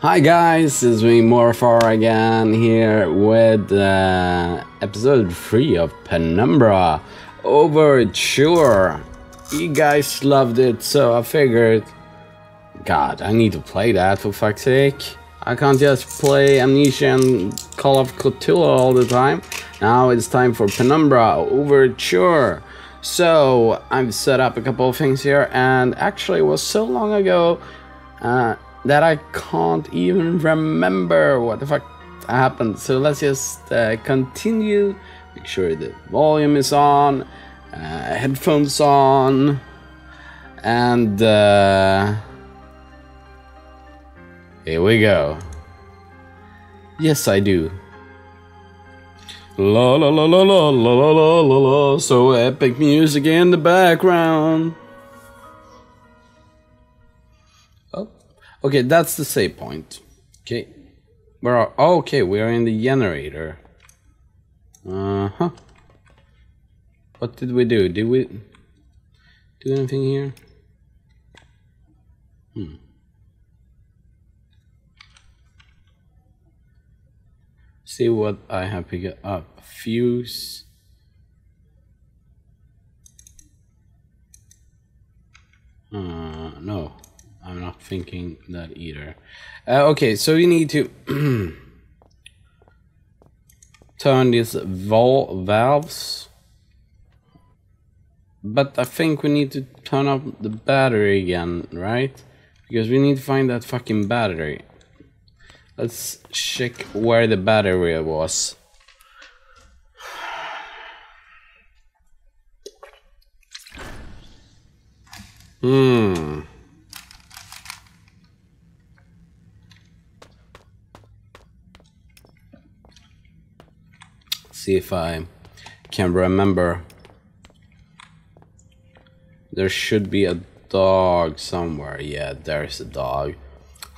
Hi guys, it's me Morfar again here with episode 3 of Penumbra Overture. You guys loved it, so I figured, God, I need to play that for fuck's sake. I can't just play Amnesia and Call of Cthulhu all the time. Now it's time for Penumbra Overture. So I've set up a couple of things here, and actually it was so long ago that I can't even remember what the fuck happened. So let's just continue. Make sure the volume is on, headphones on, and here we go. Yes, I do. La la la la la la la la la. So epic music in the background. Oh, okay, that's the save point. Okay, where are? Oh, okay, we are in the generator. What did we do? Did we do anything here? See what I have picked up. Fuse. No, I'm not thinking that either. Okay, so we need to turn these valves. But I think we need to turn up the battery again, right? Because we need to find that fucking battery. Let's check where the battery was. See if I can remember. There should be a dog somewhere. Yeah, there's a dog.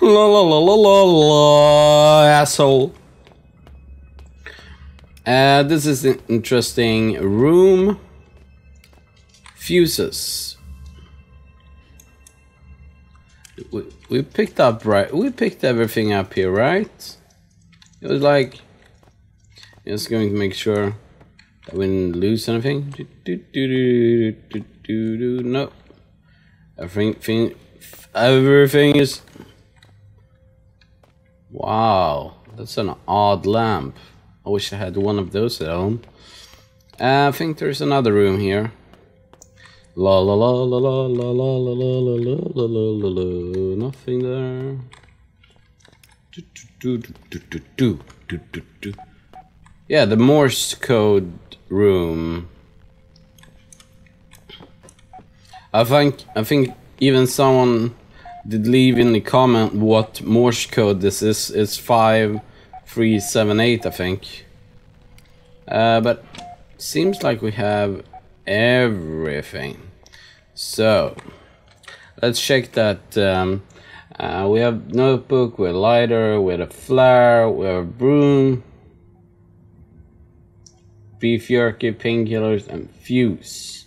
La la la la la la, asshole. This is an interesting room. Fuses. We picked up, right? We picked everything up here, right? It was like, just going to make sure that we didn't lose anything. No. Everything is. Wow, that's an odd lamp. I wish I had one of those at home. I think there's another room here. La la la la la la la la la la la la la. Nothing there. Yeah, the Morse code room. I think even someone did leave in the comment what Morse code this is. It's 5378, I think. But seems like we have everything. So let's check that. We have notebook, we have lighter, we have a flare, we have a broom, beef jerky, painkillers, and fuse.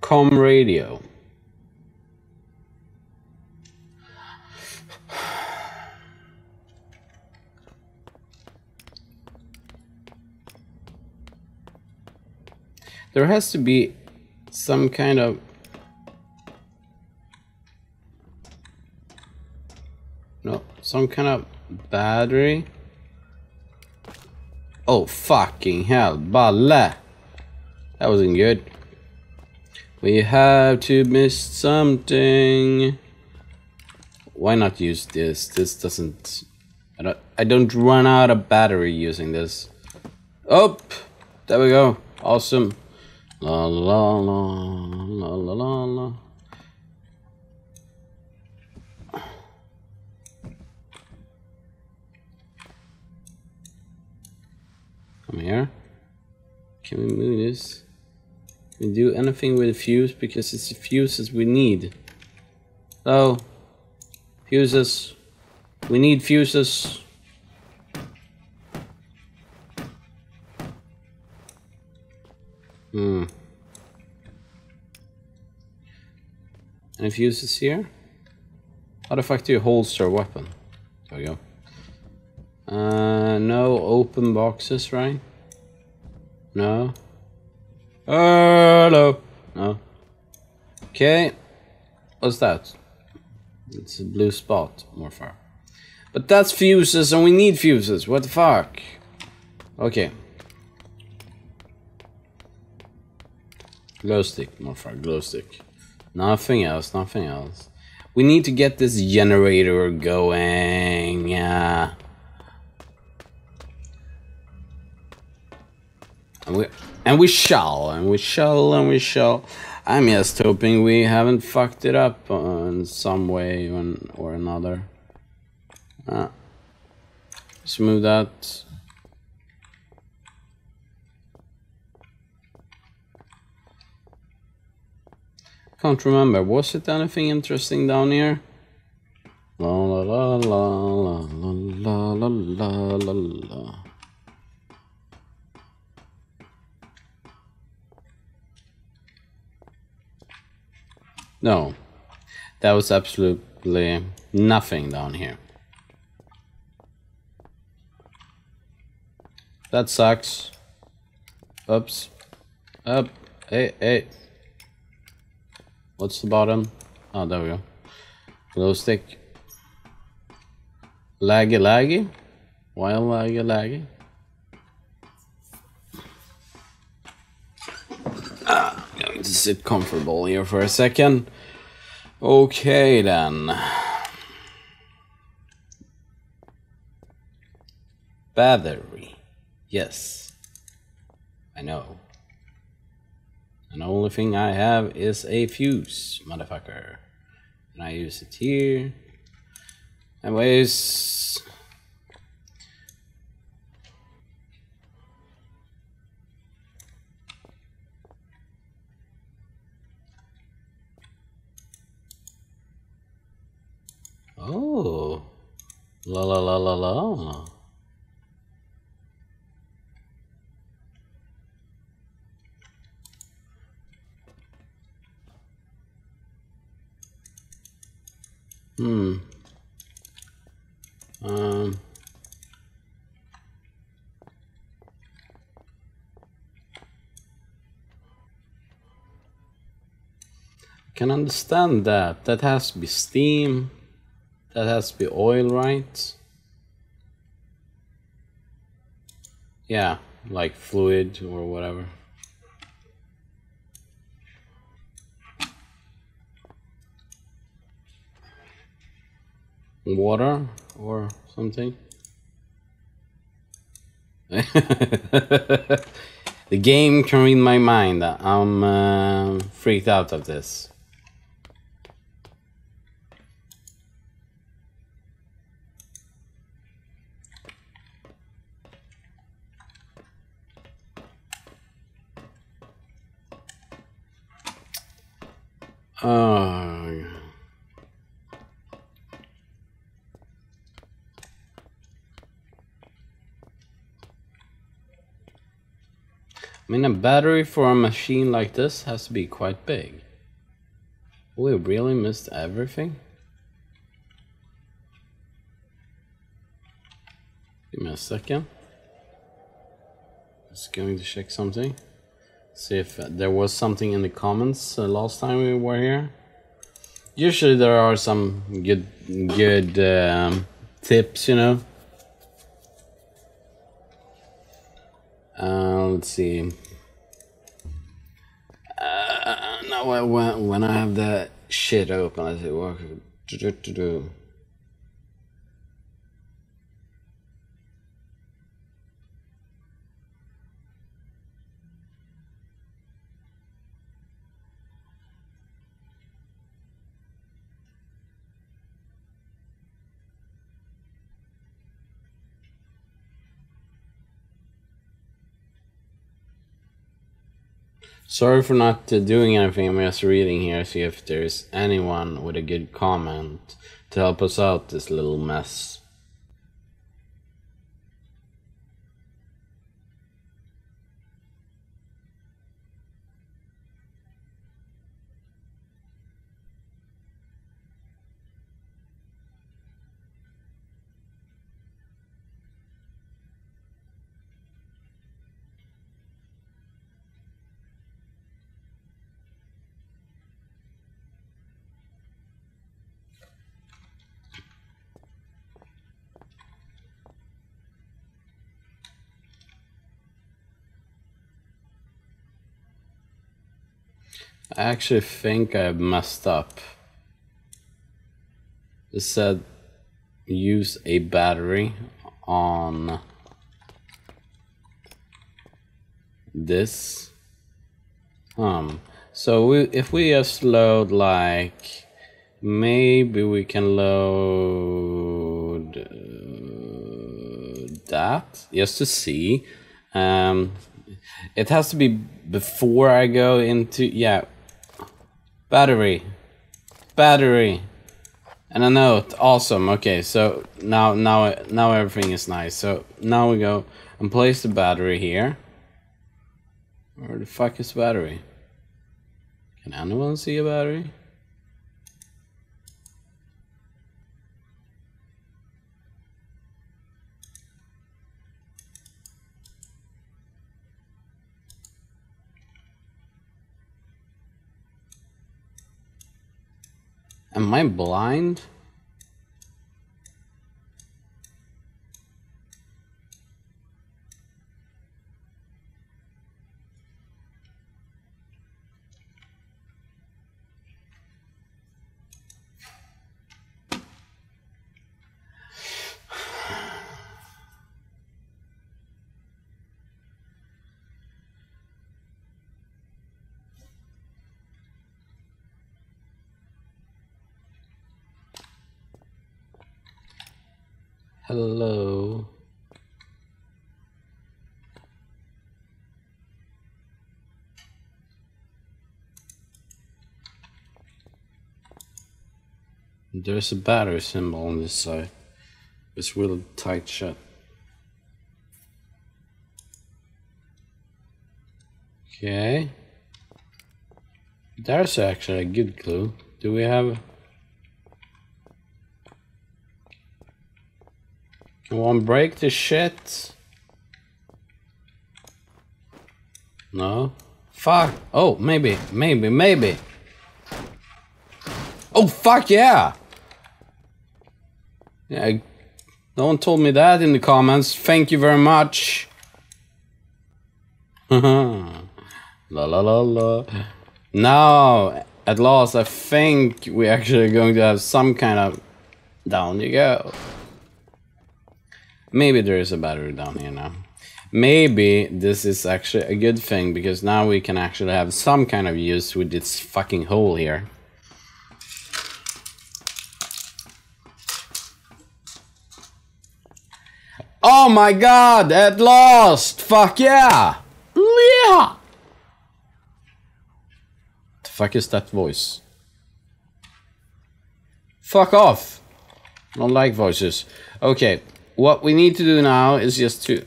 Com radio. There has to be some kind of battery. Oh fucking hell, balle. That wasn't good. We have to miss something. Why not use this? This doesn't. I don't run out of battery using this. Oh, there we go. Awesome. La la la la la la la. Come here. Can we move this? We do anything with the fuse, because it's the fuses we need. Oh, fuses. We need fuses. Any fuses here? How the fuck do you holster a weapon? There we go. No open boxes, right? No. Hello. No. Okay. What's that? It's a blue spot. More fire. But that's fuses and we need fuses. What the fuck? Okay. Glow stick. More fire. Glow stick. Nothing else. Nothing else. We need to get this generator going. Yeah. And we shall. I'm just hoping we haven't fucked it up in some way or another. Let's move that. Can't remember. Was it anything interesting down here? La la la la la la la la la. No, that was absolutely nothing down here. That sucks. Oops. Up. Hey, hey. What's the bottom? Oh, there we go. Glow stick. Laggy, laggy. While laggy, laggy. Going to sit comfortable here for a second. Okay, then. Battery. Yes. I know. And the only thing I have is a fuse, motherfucker. And I use it here. Anyways. Oh, la la la la la. I can understand that. That has to be steam. That has to be oil, right? Yeah, like fluid or whatever. Water or something. The game can read my mind. I'm freaked out of this. I mean, a battery for a machine like this has to be quite big. We really missed everything? Give me a second. Just going to check something. See if there was something in the comments last time we were here. Usually there are some good tips, you know. Let's see. No, when I have that shit open, I say, "What to do?" Sorry for not doing anything, I'm just reading here, see if there's anyone with a good comment to help us out this little mess. I actually think I messed up. It said use a battery on this. So if we just load, like, maybe we can load that just to see. It has to be before I go into, yeah, battery, and a note. Awesome. Okay, so now everything is nice. So now we go and place the battery here. Where the fuck is battery? Can anyone see a battery? Am I blind? Hello. There's a battery symbol on this side. It's really tight shut. Okay. There's actually a good clue. Do we have... Come on, break the shit. No. Fuck. Oh, maybe. Oh, fuck yeah. Yeah. No one told me that in the comments. Thank you very much. La la la la. Now, at last, I think we're actually going to have some kind of... Down you go. Maybe there is a battery down here now. Maybe this is actually a good thing, because now we can actually have some kind of use with this fucking hole here. Oh my god, at last! Fuck yeah! Yeah! The fuck is that voice? Fuck off! I don't like voices. Okay. What we need to do now is just to...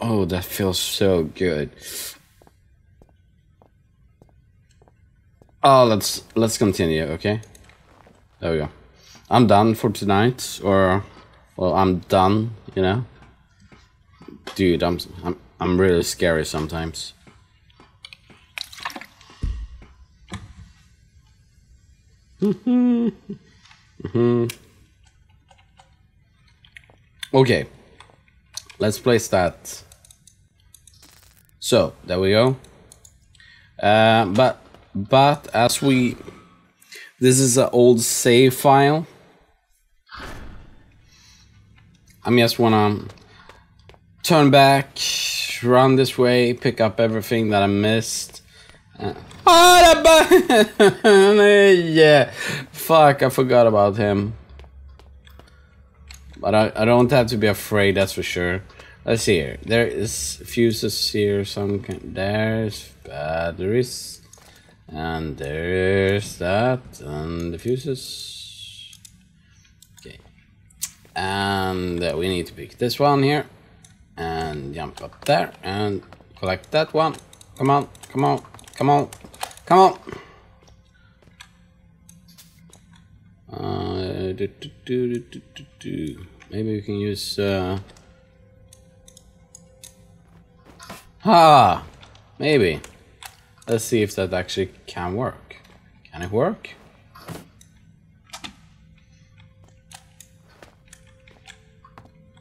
Oh, that feels so good. Oh, let's continue, okay? There we go. I'm done for tonight, or... Well, I'm done, you know? Dude, I'm really scary sometimes. Okay, let's place that. So there we go. But as we, this is an old save file. I just wanna turn back, run this way, pick up everything that I missed. Yeah, fuck! I forgot about him. But I don't have to be afraid, that's for sure. Let's see here. There is fuses here, some kind. There's batteries. And there's that. And the fuses. Okay. And we need to pick this one here. And jump up there. And collect that one. Come on, come on, come on, come on. Maybe we can use maybe let's see if that actually can work. Can it work?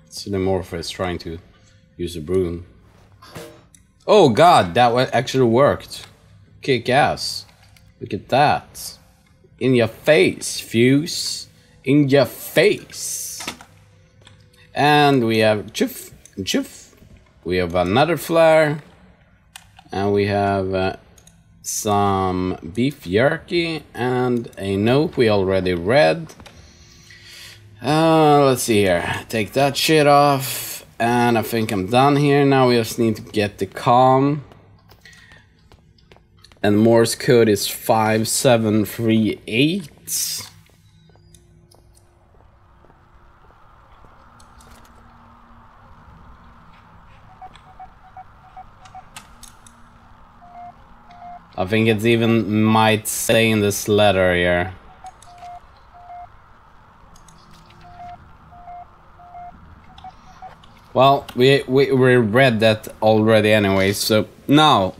Xenomorph is trying to use a broom. Oh god, that actually worked. kick ass. Look at that. In your face, Fuse. In your face. And we have Chuff. Chuff. We have another flare. And we have some beef jerky and a note we already read. Let's see here. Take that shit off. And I think I'm done here. Now we just need to get the comm. And Morse code is 5738. I think it even might say in this letter here. Well, we read that already anyway, so now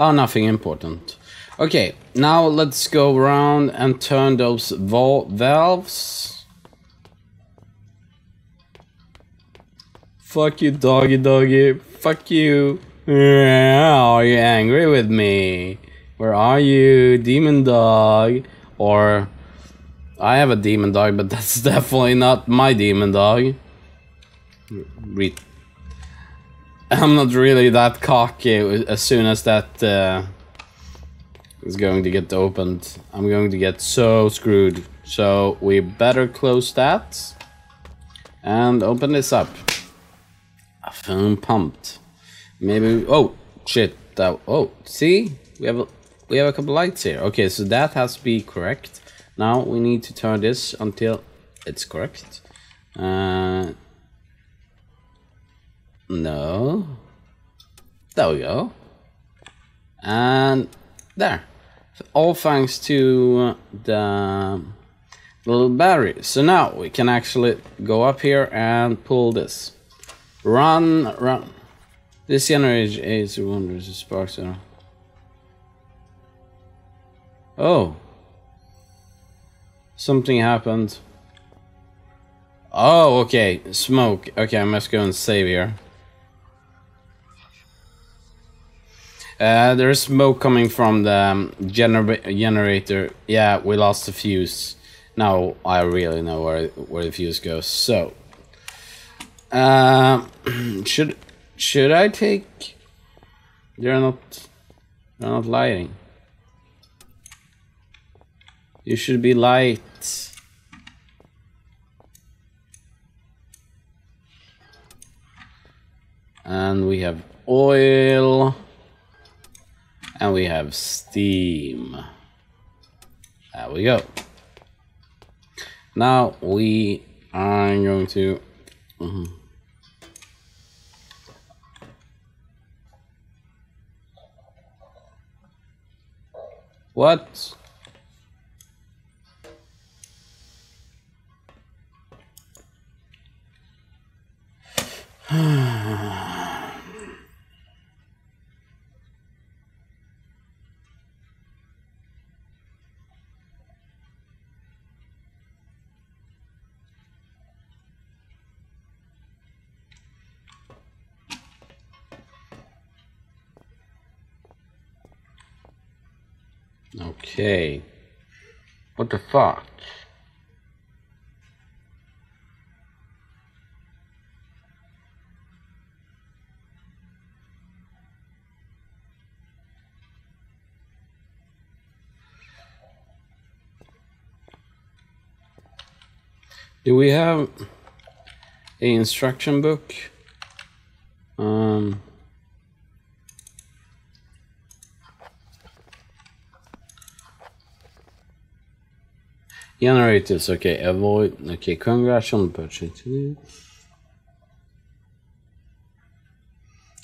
oh, nothing important. Okay, now let's go around and turn those valves. Fuck you, doggy doggy. Fuck you. Are you angry with me? Where are you, demon dog? Or... I have a demon dog, but that's definitely not my demon dog. I'm not really that cocky as soon as that is going to get opened. I'm going to get so screwed. So we better close that. And open this up. Phone pumped. Maybe. Oh shit! That. Oh, see, we have a couple lights here. Okay, so that has to be correct. Now we need to turn this until it's correct. No. There we go. And there. So all thanks to the little battery. So now we can actually go up here and pull this. Run, run. This generator is wondrous sparks are. Oh. Something happened. Oh, okay. Smoke. Okay, I must go and save here. There's smoke coming from the generator. Yeah, we lost the fuse. Now I really know where the fuse goes. So. Should I take? They're not lighting. You should be light. And we have oil. And we have steam. There we go. Now we are going to. What? Okay. What the fuck? Do we have an instruction book? Generators, okay, avoid, okay, congrats on purchasing.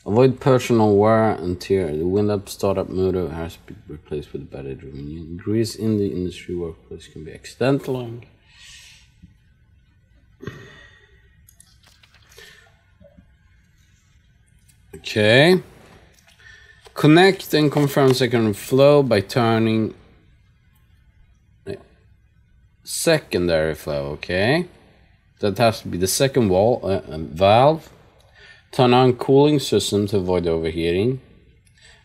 Avoid personal wear and tear. The wind-up startup motor has been replaced with a battery-driven. Grease in the industry workplace can be accidental. Okay. Connect and confirm secondary flow by turning secondary flow, okay. That has to be the second wall valve. Turn on cooling system to avoid overheating.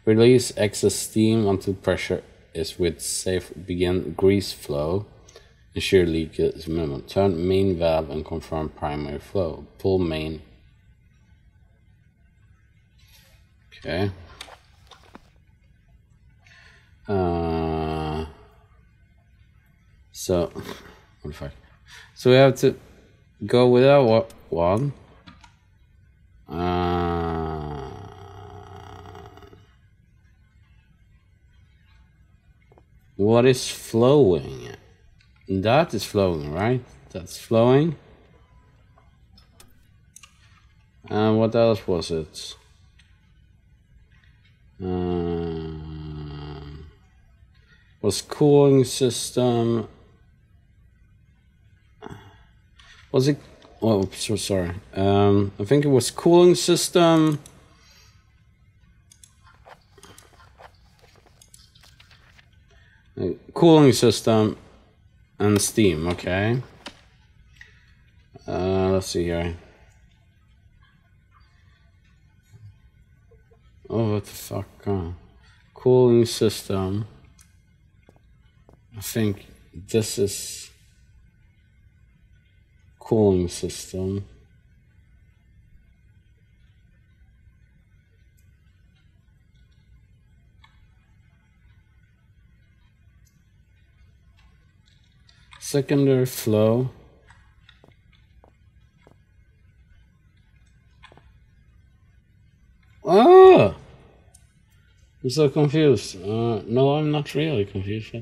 Release excess steam until pressure is with safe. Begin grease flow. Ensure leak is minimal. Turn main valve and confirm primary flow. Pull main. Okay. So what the fuck? So we have to go with that one. What is flowing? That is flowing, right? That's flowing. And what else was it? Was cooling system. Was it? Oh, so sorry. I think it was cooling system. Cooling system and steam. Okay. Let's see here. Oh, what the fuck? Cooling system. I think this is cooling system. Secondary flow. Ah! I'm so confused. No, I'm not really confused.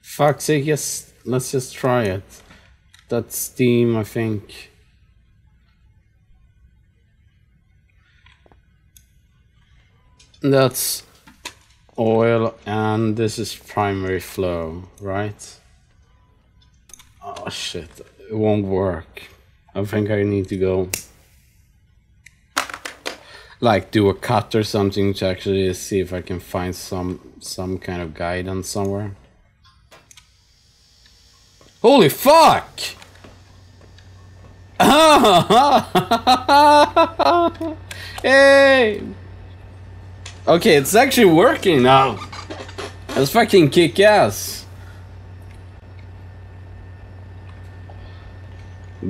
Fuck's sake, yes, let's just try it. That's steam, I think. That's oil, and this is primary flow, right? Oh shit, it won't work. I think I need to go, like, do a cut or something to actually see if I can find some kind of guidance somewhere. Holy fuck! Hey! Okay, it's actually working now. Let's fucking kick ass.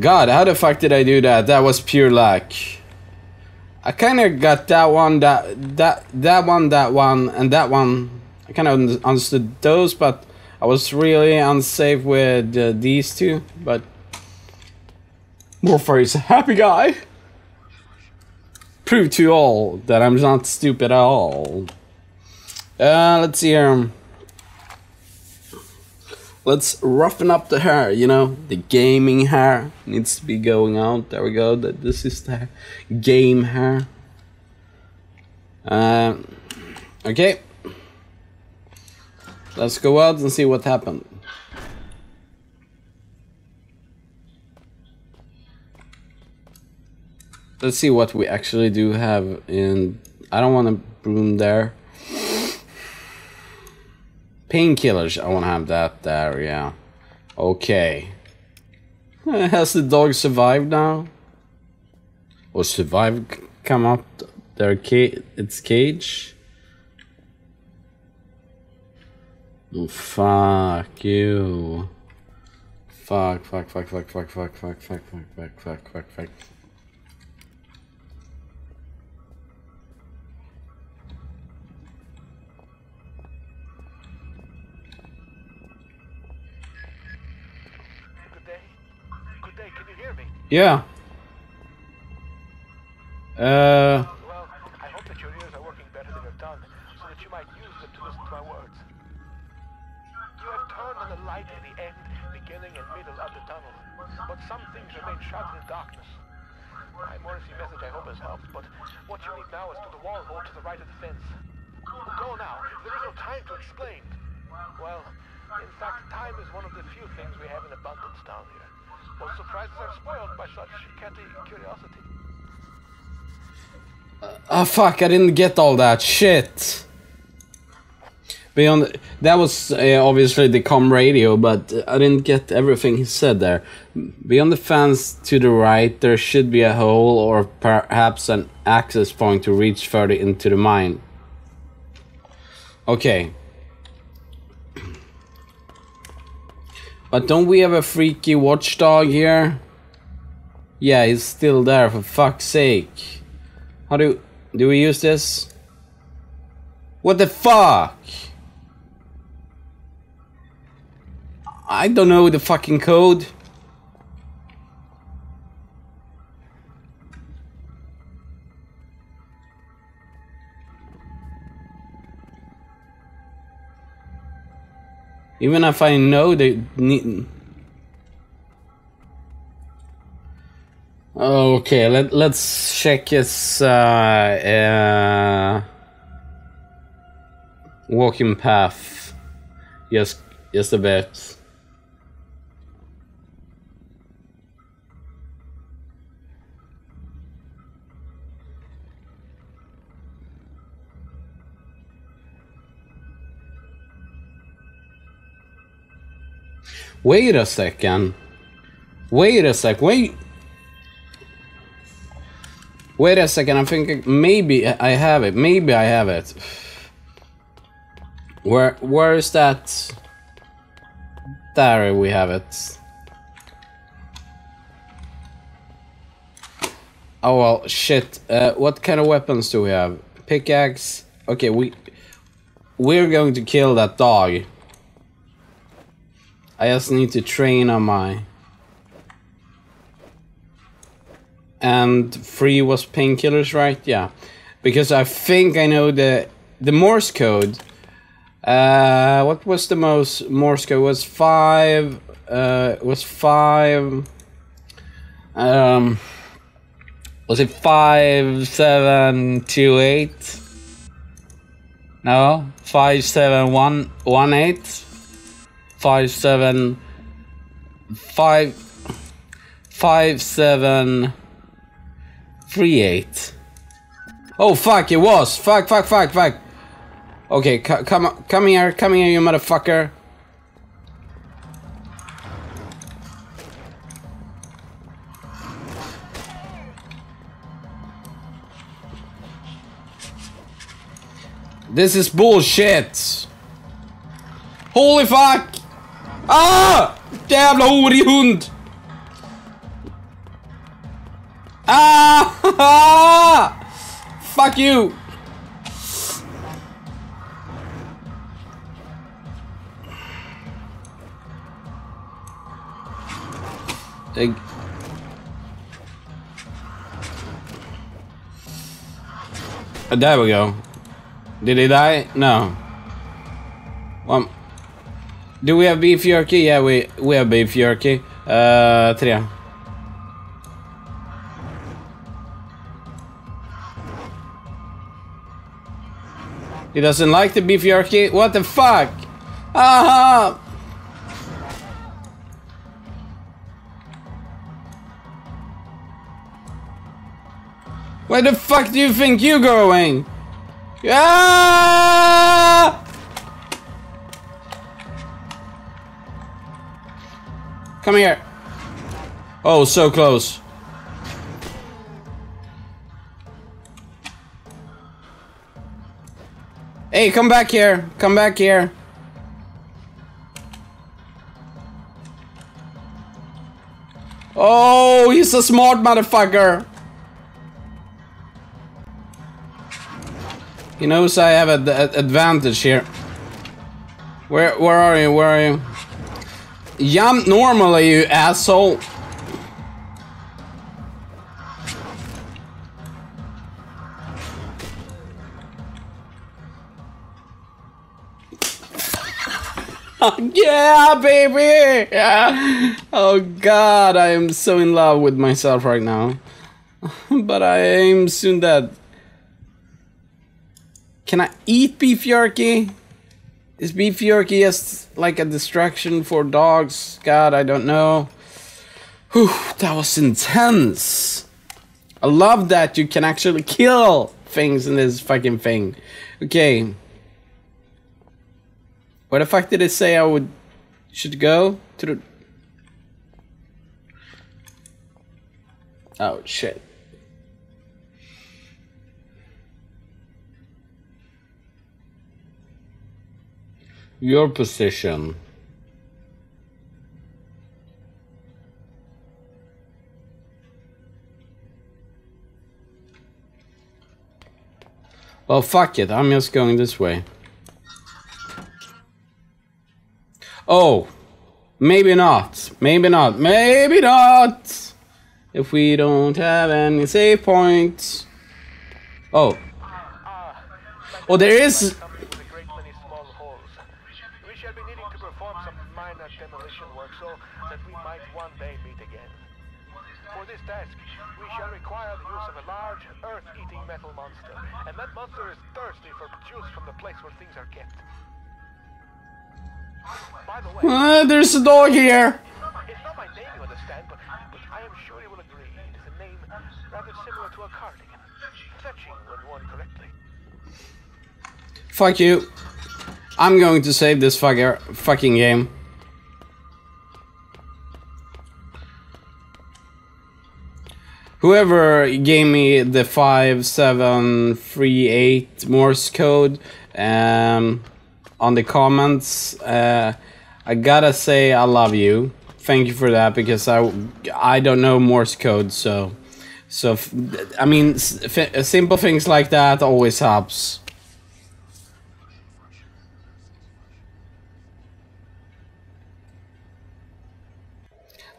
God, how the fuck did I do that? That was pure luck. I kind of got that one, that one, and that one. I kind of understood those, but I was really unsafe with these two, but Morpher is a happy guy. Prove to all that I'm not stupid at all. Let's see here. Let's roughen up the hair, you know, the gaming hair needs to be going out. There we go. That this is the game hair. Okay. Let's go out and see what happened. Let's see what we actually do have in... I don't want a broom there. Painkillers, I want to have that there, yeah. Okay. Has the dog survived now? Or survived, come up their its cage? Oh, fuck you. Fuck, fuck, fuck, fuck, fuck, fuck, fuck, fuck, fuck, fuck, fuck, fuck, fuck. Good day, can you hear me? Yeah. Well, I hope that your ears are working better than your tongue, so that you might use them to listen to my words. You have turned on the light at the end, beginning and middle of the tunnel, but some things remain shut in the darkness. My Morrissey message I hope has helped, but what you need now is to the wall hole to the right of the fence. Go now, there is no time to explain. Well, in fact, time is one of the few things we have in abundance down here. Most surprises are spoiled by such catty curiosity. Oh fuck, I didn't get all that shit. Beyond that was obviously the comm radio, but I didn't get everything he said there. Beyond the fence to the right, there should be a hole or perhaps an access point to reach further into the mine. Okay. But don't we have a freaky watchdog here? Yeah, he's still there, for fuck's sake. How do we use this? What the fuck? I don't know the fucking code. Even if I know they need... Okay, let's check his walking path. Yes, just a bit. Wait a second. Wait a sec. Wait a second. I think maybe I have it. Maybe I have it. Where is that? There we have it. Oh well, shit. What kind of weapons do we have? Pickaxe. Okay, we're going to kill that dog. I just need to train on my... And 3 was painkillers, right? Yeah. Because I think I know the Morse code. What was the most Morse code? Was 5... was 5... was it 5728? No? 57118? 5 7 5 5 7 3 8. Oh fuck! It was fuck. Okay, come here, you motherfucker. This is bullshit. Holy fuck! Ah! Jävla horig hund! Ah! Fuck you! There we go. Did he die? No. Do we have beef jerky? Yeah, we have beef jerky. 3. He doesn't like the beef jerky? What the fuck? Aha! Where the fuck do you think you're going? Ah! Come here. Oh, so close. Hey, come back here. Come back here. Oh, he's a smart motherfucker. He knows I have an advantage here. Where are you? Where are you? Jump normally, you asshole. Oh, yeah, baby. Yeah. Oh God, I am so in love with myself right now. But I am soon dead. Can I eat beef jerky? Is beef jerky just like a distraction for dogs? God, I don't know. Whew, that was intense. I love that you can actually kill things in this fucking thing. Okay. Where the fuck did it say I would... should go? To the... Oh, shit. Your position. Well, fuck it. I'm just going this way. Oh, maybe not. Maybe not. Maybe not. If we don't have any save points. Oh. Oh, there is. We shall be needing to perform some minor demolition work so that we might one day meet again. For this task, we shall require the use of a large, earth-eating metal monster. And that monster is thirsty for juice from the place where things are kept. By the way, there's a dog here! It's not my name, you understand, but I am sure you will agree. It is a name rather similar to a cardigan. Fetching when worn correctly. Fuck you. I'm going to save this fucking game. Whoever gave me the 5738 Morse code on the comments, I gotta say I love you. Thank you for that, because I don't know Morse code, so I mean, simple things like that always helps.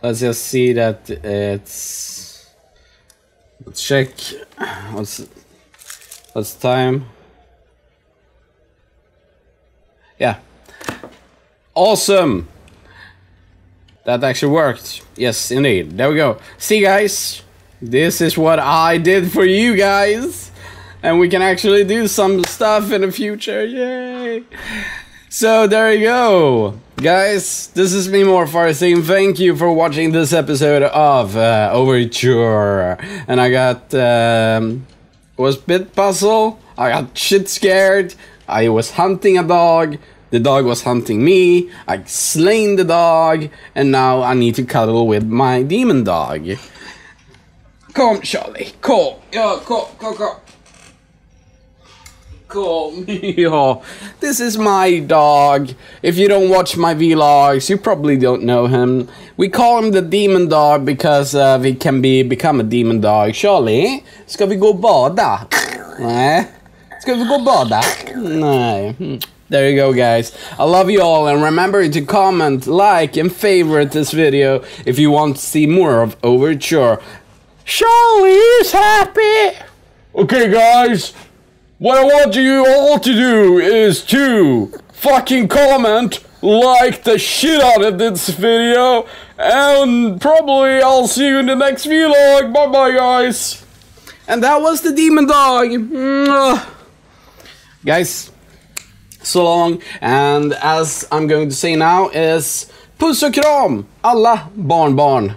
Let's just see that it's... Let's check what's time. Yeah. Awesome! That actually worked. Yes, indeed. There we go. See, guys? This is what I did for you guys. And we can actually do some stuff in the future. Yay! So there you go, guys. This is me, Morph. Thank you for watching this episode of Overture. And I got was bit puzzled. I got shit scared. I was hunting a dog. The dog was hunting me. I slain the dog, and now I need to cuddle with my demon dog. Come, Charlie. Come. Yeah, come. Cool. This is my dog. If you don't watch my vlogs, you probably don't know him. We call him the demon dog because he can become a demon dog. Charlie, ska vi gå och bada? Nej. Ska vi gå och bada? Nej. There you go, guys. I love you all, and remember to comment, like, and favorite this video if you want to see more of Overture. Charlie is happy. Okay, guys. What I want you all to do is to fucking comment, like the shit out of this video, and probably I'll see you in the next vlog. Bye bye, guys. And that was the demon dog. Guys, so long, and as I'm going to say now is puss och kram alla barnbarn.